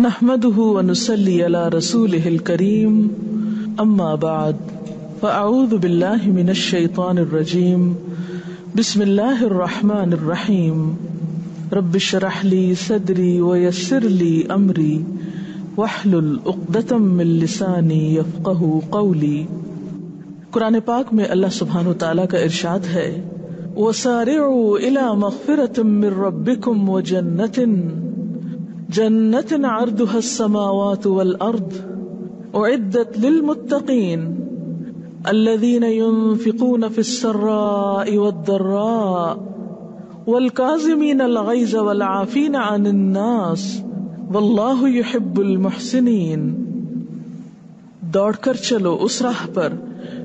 नहमदुहु व नुसल्ली अला रसूलिहिल करीम अम्मा बाद फ़अऊज़ु बिल्लाहि मिनश शैतानिर रजीम बिस्मिल्लाहिर रहमानिर रहीम रब्बिश्रह ली सदरी व यस्सिर ली अमरी वहलुल उक़्दतम मिन लिसानी यफ़क़हू क़ौली। कुरान पाक में अल्लाह सुब्हानहु व तआला का इरशाद है, वसारिउ इला मग़फ़िरतिम मिर रब्बिकुम व जन्नतिन जन्नतन अर्दुहा अस्समावातु वल अर्द उइद्दत लिल मुत्तक़ीन अल्लज़ीना युनफ़िक़ूना फ़िस सर्राइ वद दर्राइ वल काज़िमीना अल गैज़ वल आफ़ीना अनिन नास वल्लाहु युहिब्बुल मुहसिनीन। दौड़कर चलो उस राह पर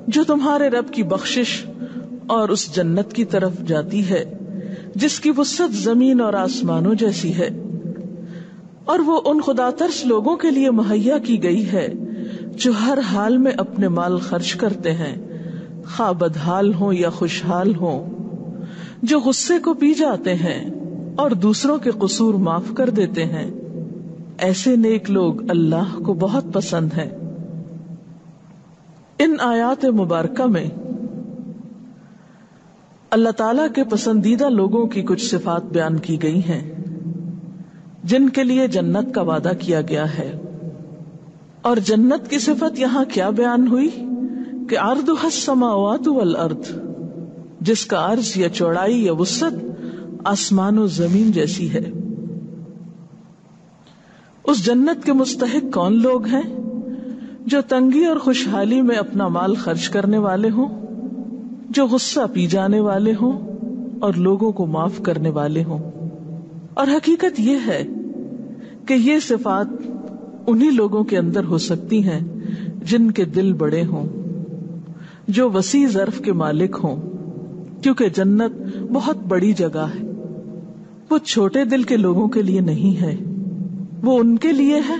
जो तुम्हारे रब की बख्शिश और उस जन्नत की तरफ जाती है जिसकी वुसअत जमीन और आसमानों जैसी है, और वो उन खुदातर्स लोगों के लिए मुहैया की गई है जो हर हाल में अपने माल खर्च करते हैं, खा बदहाल हो या खुशहाल हो, जो गुस्से को पी जाते हैं और दूसरों के कसूर माफ कर देते हैं। ऐसे नेक लोग अल्लाह को बहुत पसंद हैं। इन आयात मुबारका में अल्लाह ताला के पसंदीदा लोगों की कुछ सिफात बयान की गई हैं जिनके लिए जन्नत का वादा किया गया है। और जन्नत की सिफत यहाँ क्या बयान हुई कि अर्दुहा अस्समावातु वल अर्द, जिसका अर्ज या चौड़ाई या वुसअत आसमान और जमीन जैसी है। उस जन्नत के मुस्तहिक कौन लोग हैं? जो तंगी और खुशहाली में अपना माल खर्च करने वाले हों, जो गुस्सा पी जाने वाले हों और लोगों को माफ करने वाले हों। और हकीकत यह है कि ये सिफात उन्हीं लोगों के अंदर हो सकती हैं जिनके दिल बड़े हों, जो वसी ज़र्फ़ के मालिक हों, क्योंकि जन्नत बहुत बड़ी जगह है। वो छोटे दिल के लोगों के लिए नहीं है, वो उनके लिए है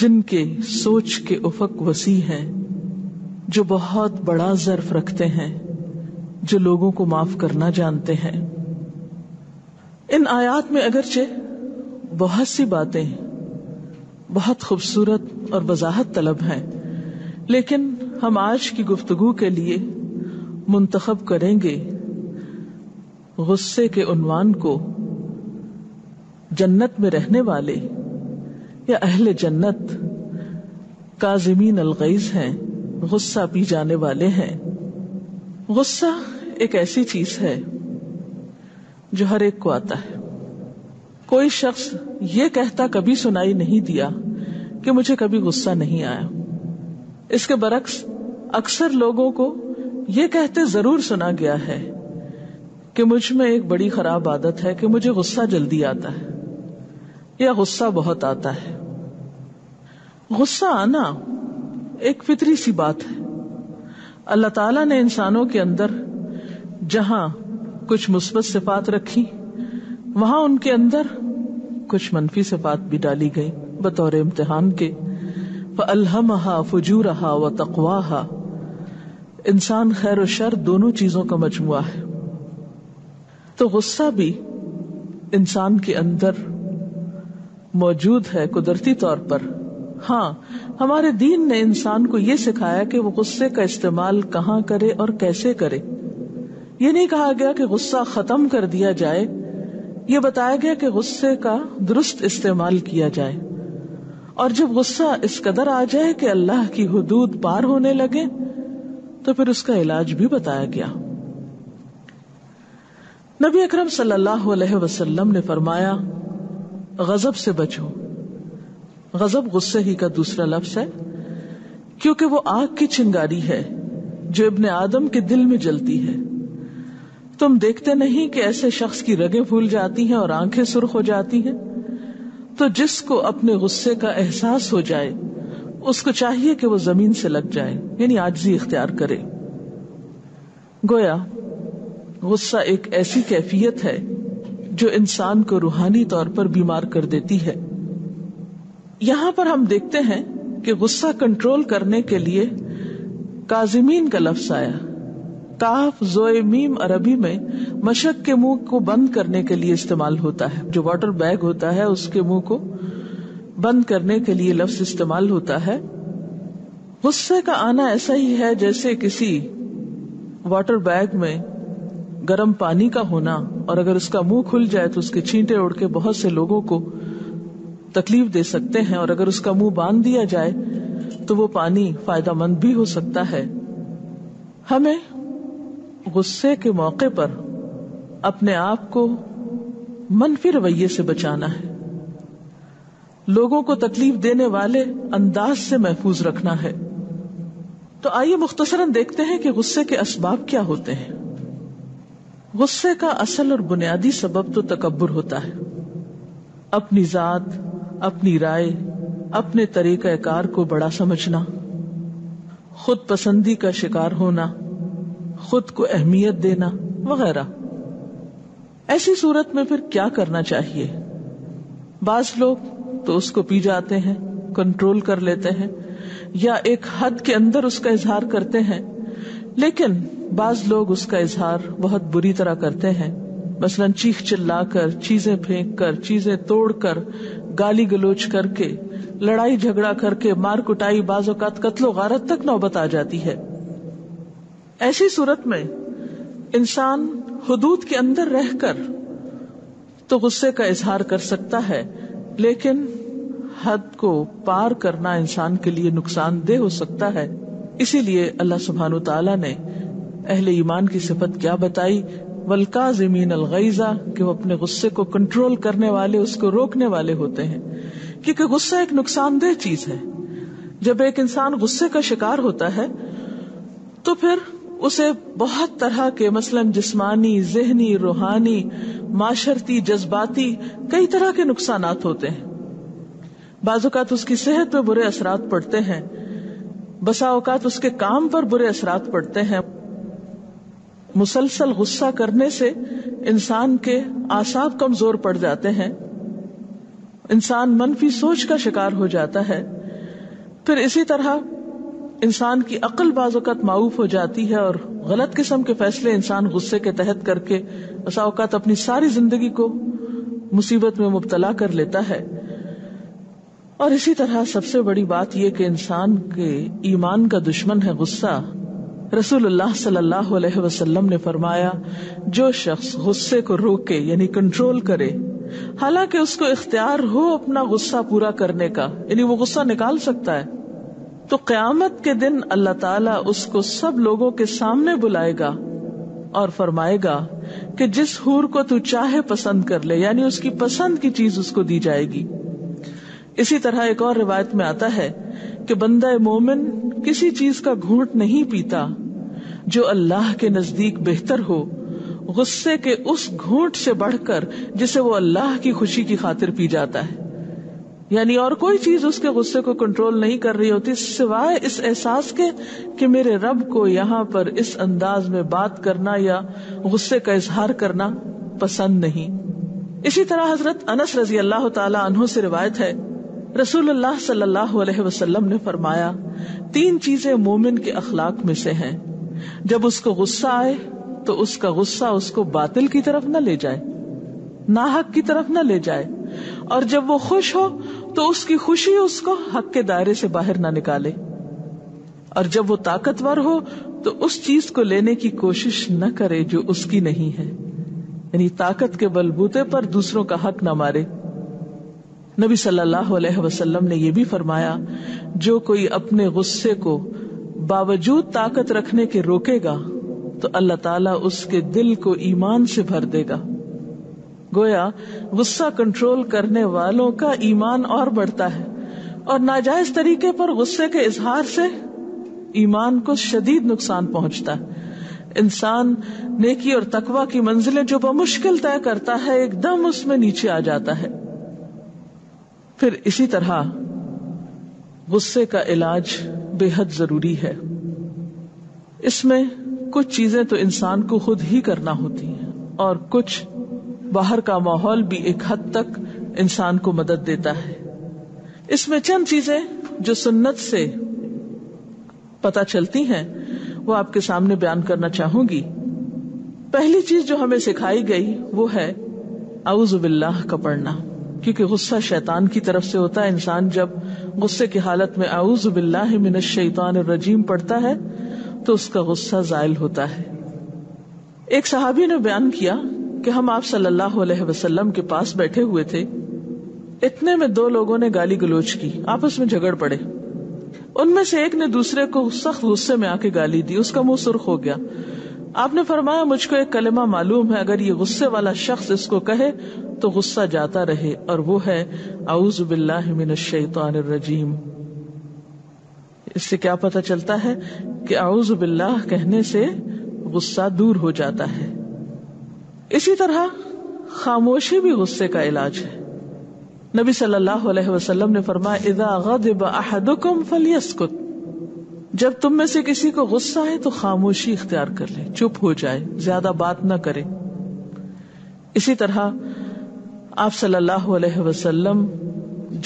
जिनके सोच के उफ़क वसी हैं, जो बहुत बड़ा ज़र्फ़ रखते हैं, जो लोगों को माफ करना जानते हैं। इन आयात में अगरचे बहुत सी बातें बहुत खूबसूरत और वजाहत तलब हैं, लेकिन हम आज की गुफ्तगू के लिए मुंतखब करेंगे गुस्से के उन्वान को जन्नत में रहने वाले या अहले जन्नत काज़िमीन अल-गैज़ हैं, गुस्सा पी जाने वाले हैं। गुस्सा एक ऐसी चीज है जो हर एक को आता है। कोई शख्स ये कहता कभी सुनाई नहीं दिया कि मुझे कभी गुस्सा नहीं आया। इसके बरक्स अक्सर लोगों को ये कहते जरूर सुना गया है कि मुझ में एक बड़ी खराब आदत है कि मुझे गुस्सा जल्दी आता है या गुस्सा बहुत आता है। गुस्सा आना एक फितरी सी बात है। अल्लाह ताला ने इंसानों के अंदर जहां कुछ मुस्बत सिफात रखी, वहां उनके अंदर कुछ मनफी सिफात भी डाली गई बतौर इम्तिहान के। फ़अल्हमहा फ़ुजूरहा व तक़वाहा। इंसान खैर और शर दोनों चीजों का मजमुआ है। तो गुस्सा भी इंसान के अंदर मौजूद है कुदरती तौर पर। हाँ, हमारे दीन ने इंसान को ये सिखाया कि वो गुस्से का इस्तेमाल कहाँ करे और कैसे करे। ये नहीं कहा गया कि गुस्सा खत्म कर दिया जाए, ये बताया गया कि गुस्से का दुरुस्त इस्तेमाल किया जाए। और जब गुस्सा इस कदर आ जाए कि अल्लाह की हुदूद पार होने लगे तो फिर उसका इलाज भी बताया गया। नबी अकरम सल्लल्लाहु अलैहि वसल्लम ने फरमाया, गजब से बचो। गजब गुस्से ही का दूसरा लफ्ज है, क्योंकि वो आग की चिंगारी है जो इब्ने आदम के दिल में जलती है। तुम देखते नहीं कि ऐसे शख्स की रगें फूल जाती हैं और आंखें सुर्ख हो जाती हैं? तो जिसको अपने गुस्से का एहसास हो जाए उसको चाहिए कि वो जमीन से लग जाए, यानी आजिज़ी इख्तियार करे। गोया गुस्सा एक ऐसी कैफियत है जो इंसान को रूहानी तौर पर बीमार कर देती है। यहां पर हम देखते हैं कि गुस्सा कंट्रोल करने के लिए काज़िमीन का लफ्ज आया। काफ जोए मीम अरबी में मशक के मुंह को बंद करने के लिए इस्तेमाल होता है। जो वाटर बैग होता है उसके मुंह को बंद करने के लिए लफ्ज इस्तेमाल होता है। गुस्से का आना ऐसा ही है जैसे किसी वाटर बैग में गर्म पानी का होना, और अगर उसका मुंह खुल जाए तो उसके छींटे उड़ के बहुत से लोगों को तकलीफ दे सकते हैं, और अगर उसका मुंह बांध दिया जाए तो वो पानी फायदामंद भी हो सकता है। हमें गुस्से के मौके पर अपने आप को मनफी रवैये से बचाना है, लोगों को तकलीफ देने वाले अंदाज से महफूज रखना है। तो आइए मुख्तसरन देखते हैं कि गुस्से के असबाब क्या होते हैं। गुस्से का असल और बुनियादी सबब तो तकब्बुर होता है, अपनी जात, अपनी राय, अपने तरीक़ाकार को बड़ा समझना, खुद पसंदी का शिकार होना, खुद को अहमियत देना वगैरह। ऐसी सूरत में फिर क्या करना चाहिए? बाज लोग तो उसको पी जाते हैं, कंट्रोल कर लेते हैं, या एक हद के अंदर उसका इजहार करते हैं, लेकिन बाज लोग उसका इजहार बहुत बुरी तरह करते हैं। मसलन चीख चिल्ला कर, चीजें फेंक कर, चीजें तोड़ कर, गाली गलोच करके, लड़ाई झगड़ा करके, मार कुटाई, बाज़ोकात कत्लो गारत तक नौबत आ जाती है। ऐसी सूरत में इंसान हुदूद के अंदर रहकर तो गुस्से का इजहार कर सकता है, लेकिन हद को पार करना इंसान के लिए नुकसानदेह हो सकता है। इसीलिए अल्लाह सुब्हानो तआला ने अहले ईमान की सिफत क्या बताई? वलकाज़िमीन अलगैज़ा, कि वो अपने गुस्से को कंट्रोल करने वाले, उसको रोकने वाले होते हैं, क्योंकि गुस्सा एक नुकसानदेह चीज है। जब एक इंसान गुस्से का शिकार होता है तो फिर उसे बहुत तरह के मसलन जिस्मानी, ज़हनी, रूहानी, माशरती, जज्बाती कई तरह के नुकसानात होते हैं। बाज़ात उसकी सेहत पर बुरे असरात पड़ते हैं, बसा औकात उसके काम पर बुरे असरात पड़ते हैं। मुसलसल गुस्सा करने से इंसान के आसाब कमजोर पड़ जाते हैं, इंसान मनफी सोच का शिकार हो जाता है। फिर इसी तरह इंसान की अक्ल बाज़ात माऊफ हो जाती है और गलत किस्म के फैसले इंसान गुस्से के तहत करके बसा औकात अपनी सारी जिंदगी को मुसीबत में मुब्तला कर लेता है। और इसी तरह सबसे बड़ी बात यह कि इंसान के ईमान का दुश्मन है गुस्सा। रसूलुल्लाह सल्लल्लाहु अलैहि वसल्लम ने फरमाया, जो शख्स गुस्से को रोके यानी कंट्रोल करे, हालांकि उसको इख्तियार हो अपना गुस्सा पूरा करने का, यानी वो गुस्सा निकाल सकता है, तो क़यामत के दिन अल्लाह ताला उसको सब लोगों के सामने बुलाएगा और फरमाएगा कि जिस हूर को तू चाहे पसंद कर ले, यानी उसकी पसंद की चीज उसको दी जाएगी। इसी तरह एक और रिवायत में आता है कि बंदा मोमिन किसी चीज का घूंट नहीं पीता जो अल्लाह के नजदीक बेहतर हो, गुस्से के उस घूंट से बढ़कर जिसे वो अल्लाह की खुशी की खातिर पी जाता है। यानी और कोई चीज उसके गुस्से को कंट्रोल नहीं कर रही होती सिवाय इस एहसास के कि मेरे रब को यहाँ पर इस अंदाज में बात करना या गुस्से का इजहार करना पसंद नहीं। इसी तरह हजरत अनस रजी अल्लाह तआला अन्हु से रिवायत है, रसूलुल्लाह सल्लल्लाहु अलैहि वसल्लम ने फरमाया, तीन चीजें मोमिन के अखलाक में से हैं, जब उसको गुस्सा आए तो उसका गुस्सा उसको बातिल की तरफ न ले जाए, नाहक की तरफ न ले जाए, और जब वो खुश हो तो उसकी खुशी उसको हक के दायरे से बाहर न निकाले, और जब वो ताकतवर हो तो उस चीज को लेने की कोशिश न करे जो उसकी नहीं है, यानी ताकत के बलबूते पर दूसरों का हक न मारे। नबी सल्लल्लाहु अलैहि वसल्लम ने यह भी फरमाया, जो कोई अपने गुस्से को बावजूद ताकत रखने के रोकेगा तो अल्लाह ताला उसके दिल को ईमान से भर देगा। गोया गुस्सा कंट्रोल करने वालों का ईमान और बढ़ता है, और नाजायज तरीके पर गुस्से के इजहार से ईमान को शदीद नुकसान पहुंचता है। इंसान नेकी और तकवा की मंजिलें जो बमुश्किल तय करता है, एकदम उसमें नीचे आ जाता है। फिर इसी तरह गुस्से का इलाज बेहद जरूरी है। इसमें कुछ चीजें तो इंसान को खुद ही करना होती हैं, और कुछ बाहर का माहौल भी एक हद तक इंसान को मदद देता है। इसमें चंद चीजें जो सुन्नत से पता चलती हैं वो आपके सामने बयान करना चाहूंगी। पहली चीज जो हमें सिखाई गई वो है आउज़ुबिल्लाह का पढ़ना। क्योंकि गुस्सा शैतान की तरफ से होता है। इंसान जब गुस्से की हालत में आऊज़ु बिल्लाहि मिनश शैतानिर रजीम पढ़ता है तो उसका गुस्सा जायल होता है। एक सहाबी ने बयान किया कि हम आप सल्लल्लाहु अलैहि वसल्लम के पास बैठे हुए थे, इतने में दो लोगों ने गाली गलोच की, आपस में झगड़ पड़े। उनमें से एक ने दूसरे को सख्त गुस्से में आके गाली दी, उसका मुंह सुर्ख हो गया। आपने फरमाया, मुझको एक कलमा मालूम है, अगर ये गुस्से वाला शख्स इसको कहे तो गुस्सा जाता रहे, और वो है आऊज़ु बिल्लाहि मिनश शैतानिर रजीम। इससे क्या पता चलता है कि आऊज़ु बिल्लाह कहने से गुस्सा दूर हो जाता है। इसी तरह खामोशी भी गुस्से का इलाज है। नबी सल्लल्लाहु अलैहि वसल्लम ने फरमाया, इज़ा गदिबा अहदुकुम फलयस्कुत, जब तुम में से किसी को गुस्सा है तो खामोशी इख्तियार कर ले, चुप हो जाए, ज्यादा बात ना करे। इसी तरह आप सल्लल्लाहु अलैहि वसल्लम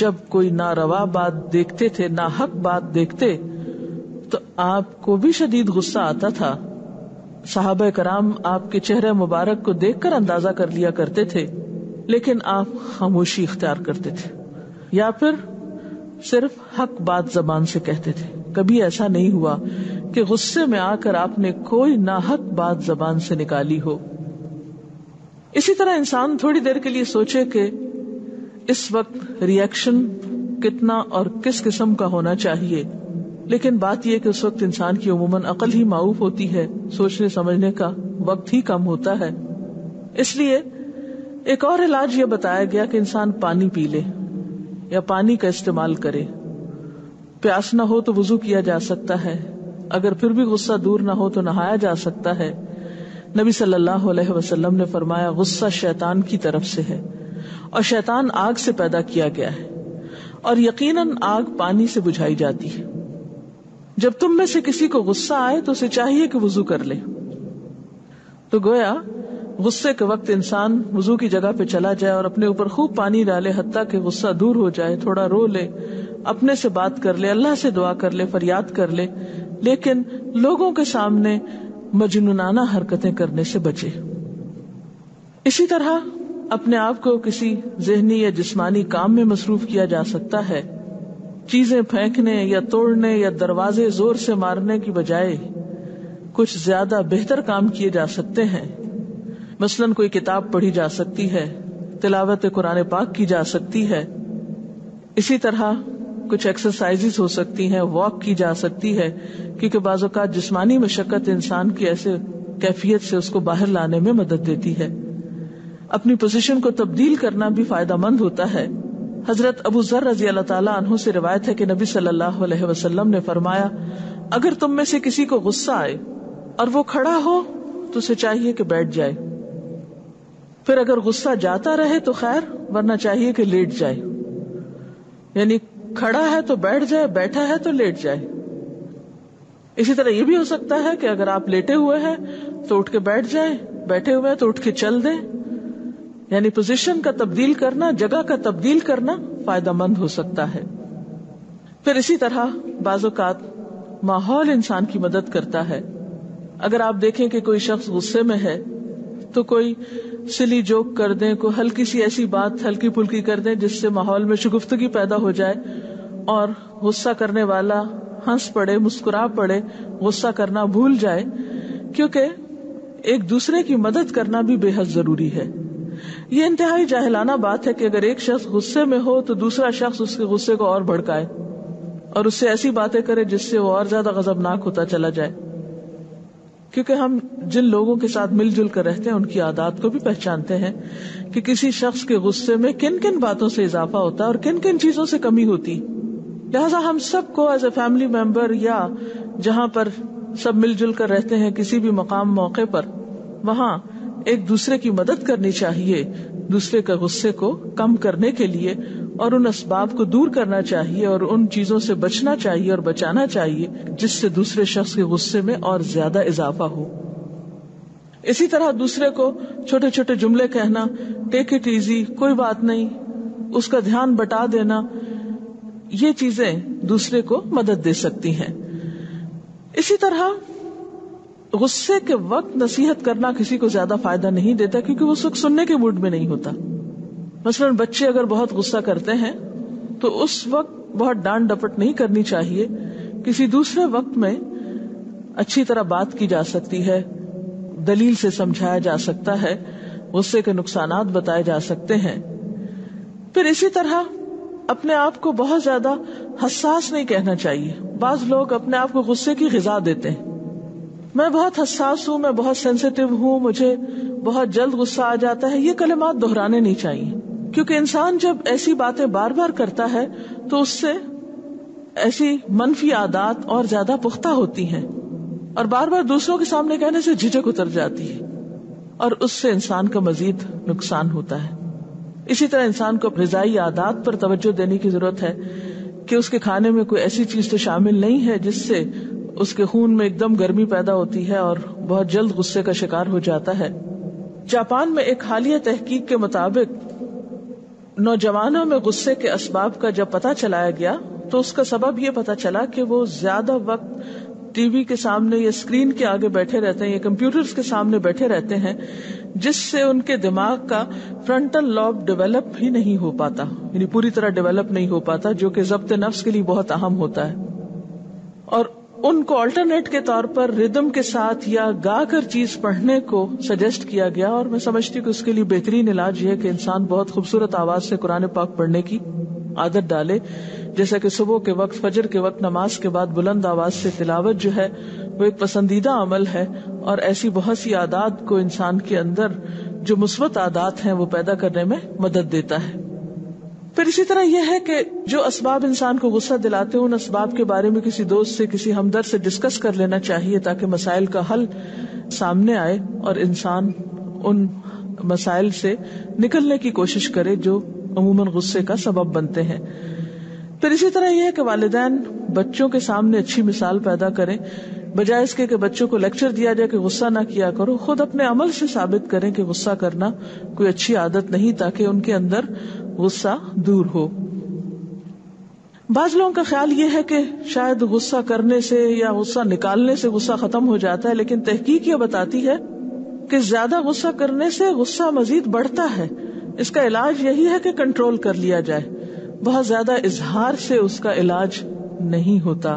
जब कोई नारवा बात देखते थे, नाहक बात देखते, तो आपको भी शदीद गुस्सा आता था। सहाबा कराम आपके चेहरे मुबारक को देखकर अंदाजा कर लिया करते थे, लेकिन आप खामोशी इख्तियार करते थे या फिर सिर्फ हक बात जबान से कहते थे। कभी ऐसा नहीं हुआ कि गुस्से में आकर आपने कोई नाहक बात जबान से निकाली हो। इसी तरह इंसान थोड़ी देर के लिए सोचे कि इस वक्त रिएक्शन कितना और किस किस्म का होना चाहिए, लेकिन बात यह कि उस वक्त इंसान की उमूमन अकल ही माऊफ होती है, सोचने समझने का वक्त ही कम होता है। इसलिए एक और इलाज यह बताया गया कि इंसान पानी पी ले या पानी का इस्तेमाल करे। प्यास ना हो तो वुजू किया जा सकता है, अगर फिर भी गुस्सा दूर ना हो तो नहाया जा सकता है। नबी सल्लल्लाहु अलैहि वसल्लम ने फरमाया, गुस्सा शैतान की तरफ से है और शैतान आग से पैदा किया गया है, और यकीनन आग पानी से बुझाई जाती है। जब तुम में से किसी को गुस्सा आए तो उसे चाहिए कि वुजू कर ले। तो गोया गुस्से के वक्त इंसान वुजू की जगह पे चला जाए और अपने ऊपर खूब पानी डाले, हत्ता कि गुस्सा दूर हो जाए, थोड़ा रो ले, अपने से बात कर ले, अल्लाह से दुआ कर ले, फरियाद कर ले, लेकिन लोगों के सामने मजनूनाना हरकतें करने से बचे। इसी तरह अपने आप को किसी ज़हनी या जिस्मानी काम में मसरूफ किया जा सकता है। चीजें फेंकने या तोड़ने या दरवाजे जोर से मारने की बजाय कुछ ज्यादा बेहतर काम किए जा सकते हैं। मसलन कोई किताब पढ़ी जा सकती है, तिलावत कुरान पाक की जा सकती है, इसी तरह कुछ एक्सरसाइजेस हो सकती हैं, वॉक की जा सकती है, क्योंकि बाज़-ओ-क़ात जिस्मानी मशक्कत इंसान की ऐसे कैफियत से उसको बाहर लाने में मदद देती है। अपनी पोजीशन को तब्दील करना भी फायदामंद होता है। हजरत अबू ज़र रज़ी अल्लाह ताला अन्हु से रिवायत है कि नबी सल्लल्लाहु अलैहि वसल्लम ने फरमाया, अगर तुम में से किसी को गुस्सा आए और वो खड़ा हो तो उसे चाहिए कि बैठ जाए, फिर अगर गुस्सा जाता रहे तो खैर, वरना चाहिए कि लेट जाए। यानी खड़ा है तो बैठ जाए, बैठा है तो लेट जाए। इसी तरह यह भी हो सकता है कि अगर आप लेटे हुए हैं तो उठ के बैठ जाए, बैठे हुए हैं तो उठ के चल दें। यानी पोजीशन का तब्दील करना, जगह का तब्दील करना फायदामंद हो सकता है। फिर इसी तरह बाज़-ओ-क़ात माहौल इंसान की मदद करता है। अगर आप देखें कि कोई शख्स गुस्से में है तो कोई सिली जोक कर दें, कोई हल्की सी ऐसी बात हल्की पुल्की कर दें जिससे माहौल में शगुफ्तगी पैदा हो जाए और गुस्सा करने वाला हंस पड़े, मुस्कुरा पड़े, गुस्सा करना भूल जाए, क्योंकि एक दूसरे की मदद करना भी बेहद जरूरी है। ये इंतहाई जाहिलाना बात है कि अगर एक शख्स गुस्से में हो तो दूसरा शख्स उसके गुस्से को और भड़काए और उससे ऐसी बातें करे जिससे वो और ज्यादा गजबनाक होता चला जाए, क्योंकि हम जिन लोगों के साथ मिलजुल कर रहते हैं उनकी आदत को भी पहचानते हैं कि किसी शख्स के गुस्से में किन किन बातों से इजाफा होता है और किन किन चीजों से कमी होती। लिहाजा हम सबको एज ए फैमिली मेंबर या जहां पर सब मिलजुल कर रहते हैं, किसी भी मकाम मौके पर, वहां एक दूसरे की मदद करनी चाहिए दूसरे के गुस्से को कम करने के लिए, और उन असबाब को दूर करना चाहिए और उन चीजों से बचना चाहिए और बचाना चाहिए जिससे दूसरे शख्स के गुस्से में और ज्यादा इजाफा हो। इसी तरह दूसरे को छोटे छोटे जुमले कहना, टेक इट इजी, कोई बात नहीं, उसका ध्यान बटा देना, ये चीजें दूसरे को मदद दे सकती हैं। इसी तरह गुस्से के वक्त नसीहत करना किसी को ज्यादा फायदा नहीं देता, क्योंकि वो सुनने के मूड में नहीं होता। मसलन बच्चे अगर बहुत गुस्सा करते हैं तो उस वक्त बहुत डांट डपट नहीं करनी चाहिए, किसी दूसरे वक्त में अच्छी तरह बात की जा सकती है, दलील से समझाया जा सकता है, गुस्से के नुकसानात बताए जा सकते हैं। फिर इसी तरह अपने आप को बहुत ज्यादा हसास नहीं कहना चाहिए। बाज लोग अपने आप को गुस्से की ग़िज़ा देते हैं, मैं बहुत हसास हूं, मैं बहुत सेंसिटिव हूं, मुझे बहुत जल्द गुस्सा आ जाता है, ये कलिमात दोहराने नहीं चाहिए, क्योंकि इंसान जब ऐसी बातें बार बार करता है तो उससे ऐसी मनफी आदात और ज्यादा पुख्ता होती हैं और बार बार दूसरों के सामने कहने से झिझक उतर जाती है और उससे इंसान का मजीद नुकसान होता है। इसी तरह इंसान को ग़िज़ाई आदात पर तवज्जो देने की जरूरत है कि उसके खाने में कोई ऐसी चीज तो शामिल नहीं है जिससे उसके खून में एकदम गर्मी पैदा होती है और बहुत जल्द गुस्से का शिकार हो जाता है। जापान में एक हालिया तहकीक के मुताबिक नौजवानों में गुस्से के असबाब का जब पता चलाया गया तो उसका सबब यह पता चला कि वो ज्यादा वक्त टीवी के सामने या स्क्रीन के आगे बैठे रहते हैं या कंप्यूटर्स के सामने बैठे रहते हैं, जिससे उनके दिमाग का फ्रंटल लॉब डेवलप ही नहीं हो पाता, यानी पूरी तरह डेवलप नहीं हो पाता, जो कि ज़ब्त नफ्स के लिए बहुत अहम होता है। और उनको अल्टरनेट के तौर पर रिदम के साथ या गाकर चीज पढ़ने को सजेस्ट किया गया और मैं समझती हूँ कि उसके लिए बेहतरीन इलाज यह है कि इंसान बहुत खूबसूरत आवाज से कुरान पाक पढ़ने की आदत डाले, जैसा कि सुबह के वक्त, फजर के वक्त, नमाज के बाद बुलंद आवाज से तिलावत जो है वो एक पसंदीदा अमल है। और ऐसी बहुत सी आदात को इंसान के अंदर जो मुस्बत आदात हैं वो पैदा करने में मदद देता है। फिर इसी तरह यह है कि जो असबाब इंसान को गुस्सा दिलाते हैं उन असबाब के बारे में किसी दोस्त से, किसी हमदर्द से डिस्कस कर लेना चाहिए ताकि मसाइल का हल सामने आए और इंसान उन मसाइल से निकलने की कोशिश करे जो अमूमन गुस्से का सबब बनते हैं। फिर इसी तरह यह है कि वालिदैन बच्चों के सामने अच्छी मिसाल पैदा करें, बजाय इसके कि बच्चों को लेक्चर दिया जाए कि गुस्सा ना किया करो, खुद अपने अमल से साबित करें कि गुस्सा करना कोई अच्छी आदत नहीं, ताकि उनके अंदर गुस्सा दूर हो। बाज लोगों का ख्याल यह है कि शायद गुस्सा करने से या गुस्सा निकालने से गुस्सा खत्म हो जाता है, लेकिन तहकीक यह बताती है कि ज्यादा गुस्सा करने से गुस्सा मजीद बढ़ता है। इसका इलाज यही है कि कंट्रोल कर लिया जाए, बहुत ज्यादा इजहार से उसका इलाज नहीं होता।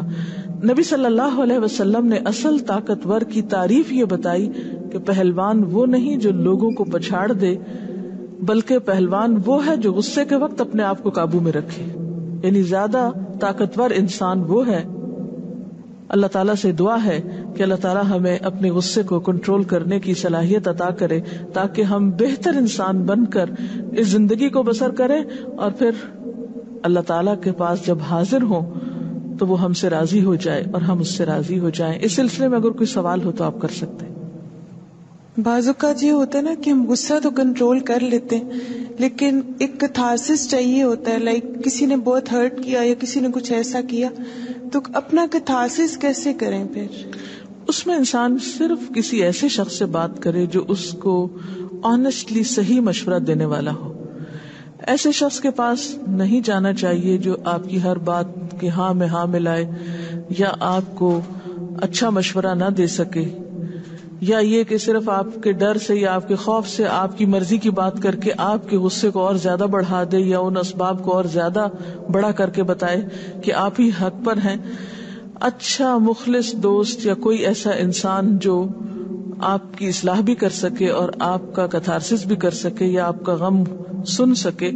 नबी सल्लल्लाहु अलैहि वसल्लम ने असल ताकतवर की तारीफ ये बताई कि पहलवान वो नहीं जो लोगों को पछाड़ दे, बल्कि पहलवान वो है जो गुस्से के वक्त अपने आप को काबू में रखे, यानी ज्यादा ताकतवर इंसान वो है। अल्लाह ताला से दुआ है कि अल्लाह ताला हमें अपने गुस्से को कंट्रोल करने की सलाहियत अता करे ताकि हम बेहतर इंसान बनकर इस जिंदगी को बसर करें और फिर अल्लाह ताला के पास जब हाजिर हो तो वो हमसे राजी हो जाए और हम उससे राजी हो जाएं। इस सिलसिले में अगर कोई सवाल हो तो आप कर सकते हैं। बाज़ औक़ात ये होता है ना कि हम गुस्सा तो कंट्रोल कर लेते हैं लेकिन एक कथारसिस चाहिए होता है, लाइक किसी ने बहुत हर्ट किया या किसी ने कुछ ऐसा किया तो अपना कथारसिस कैसे करें? फिर उसमें इंसान सिर्फ किसी ऐसे शख्स से बात करे जो उसको ऑनेस्टली सही मशवरा देने वाला हो। ऐसे शख्स के पास नहीं जाना चाहिए जो आपकी हर बात के हाँ में लाए या आपको अच्छा मशवरा ना दे सके या ये कि सिर्फ आपके डर से या आपके खौफ से आपकी मर्जी की बात करके आपके गुस्से को और ज्यादा बढ़ा दे या उन असबाब को और ज्यादा बड़ा करके बताए कि आप ही हक पर हैं। अच्छा मुखलिस दोस्त या कोई ऐसा इंसान जो आपकी इस्लाह भी कर सके और आपका कथारसिस भी कर सके या आपका गम सुन सके,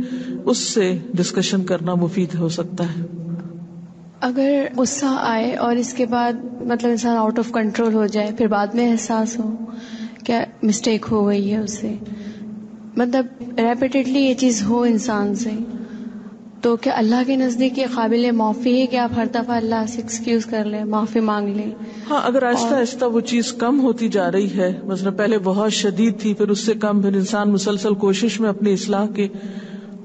उससे डिस्कशन करना मुफीद हो सकता है। अगर गुस्सा आए और इसके बाद मतलब इंसान आउट ऑफ कंट्रोल हो जाए, फिर बाद में एहसास हो क्या मिस्टेक हो गई है उससे, मतलब रेपिटेडली ये चीज़ हो इंसान से, तो क्या अल्लाह के नज़दीक ये काबिल माफ़ी है कि आप हर दफ़ा अल्लाह से एक्सक्यूज़ कर लें, माफ़ी मांग लें? हाँ, अगर आहिस्ता आहिस्ता वो चीज़ कम होती जा रही है, मतलब पहले बहुत शदीद थी फिर उससे कम, फिर इंसान मुसलसल कोशिश में अपनी इस्लाह के,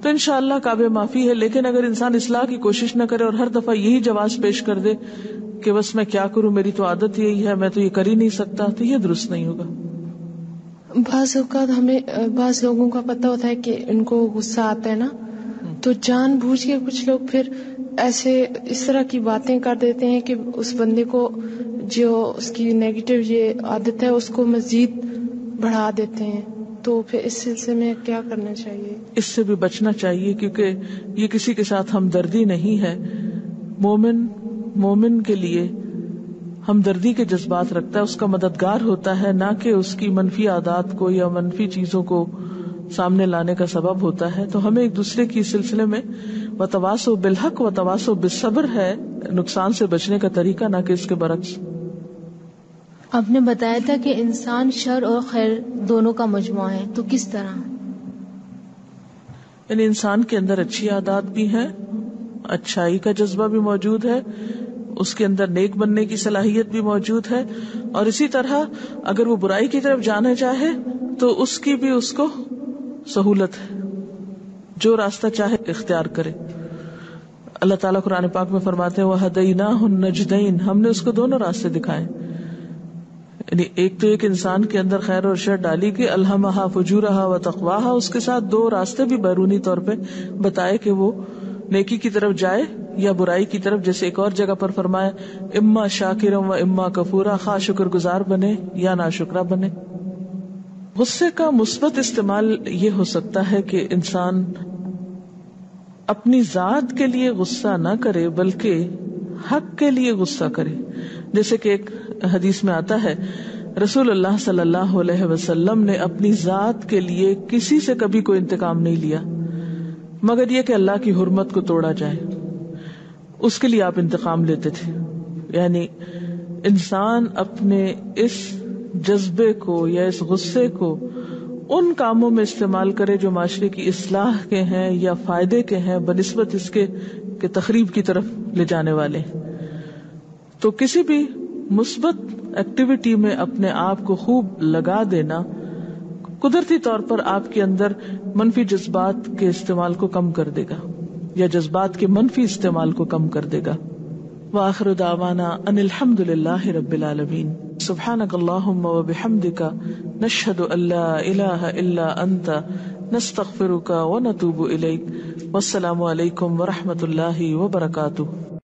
तो इंशाअल्लाह काबिल माफ़ी है। लेकिन अगर इंसान इस्लाह की कोशिश न करे और हर दफ़ा यही जवाब पेश कर दे कि बस मैं क्या करूँ, मेरी तो आदत यही है, मैं तो ये कर ही नहीं सकता, तो ये दुरुस्त नहीं होगा। बाज़ औक़ात हमें बाज़ लोगों का पता होता है कि इनको गुस्सा आता है ना, तो जानबूझ के कुछ लोग फिर ऐसे इस तरह की बातें कर देते हैं कि उस बंदे को जो उसकी नेगेटिव ये आदत है उसको मजीद बढ़ा देते हैं, तो फिर इस सिलसिले में क्या करना चाहिए? इससे भी बचना चाहिए क्योंकि ये किसी के साथ हमदर्दी नहीं है। मोमिन के लिए हमदर्दी के जज्बात रखता है, उसका मददगार होता है, ना कि उसकी मनफी आदात को या मनफी चीज़ों को सामने लाने का सबब होता है। तो हमें एक दूसरे की सिलसिले में वतवासो बिलहक वतवासो बिस्सब्र है नुकसान से बचने का तरीका, ना कि इसके बरक्स। आपने बताया था कि इंसान शर और खैर दोनों का मजमुआ है, तो किस तरह? यानी इंसान के अंदर अच्छी आदत भी है, अच्छाई का जज्बा भी मौजूद है, उसके अंदर नेक बनने की सलाहियत भी मौजूद है, और इसी तरह अगर वो बुराई की तरफ जाना चाहे तो उसकी भी उसको सहूलत है, जो रास्ता चाहे इख्तियार करे। अल्लाह ताला कुरान पाक में फरमाते हैं वहदैनाहु नजदैन, हमने उसको दोनों रास्ते दिखाए। यानी एक तो एक इंसान के अंदर खैर और शर डाली कि अल्हमहा फुजूरहा व तकवाहा, उसके साथ दो रास्ते भी बैरूनी तौर पे बताए कि वो नेकी की तरफ जाए या बुराई की तरफ। जैसे एक और जगह पर फरमाया इम्मा शाकिरम व इम्मा कफूरा, खा शुक्रगुजार बने या ना शुक्रा बने। गुस्से का मुस्बत इस्तेमाल ये हो सकता है कि इंसान अपनी जात के लिए गुस्सा ना करे बल्कि हक के लिए गुस्सा करे। जैसे कि एक हदीस में आता है रसूलुल्लाह सल्लल्लाहु अलैहि वसल्लम ने अपनी जात के लिए किसी से कभी कोई इंतकाम नहीं लिया, मगर यह कि अल्लाह की हुर्मत को तोड़ा जाए उसके लिए आप इंतकाम लेते थे। यानी इंसान अपने इस जज्बे को या इस गुस्से को उन कामों में इस्तेमाल करे जो माशरे की इस्लाह के हैं या फायदे के हैं, बनिस्बत इसके के तखरीब की तरफ ले जाने वाले। तो किसी भी मुस्बत एक्टिविटी में अपने आप को खूब लगा देना कुदरती तौर पर आपके अंदर मनफी जज्बात के इस्तेमाल को कम कर देगा या जज्बात के मनफी इस्तेमाल को कम कर देगा। वाखिर दावाना अनिल हम्दुलिल्लाहि रब्बिल आलमीन। सुब्हानकल्लाहुम्मा व बिहम्दिका नशहदु अल्ला इलाहा इल्ला अंता नस्तगफिरुका व नतूबु इलैक। वस्सलामु अलैकुम व रहमतुल्लाहि व बरकातुहू।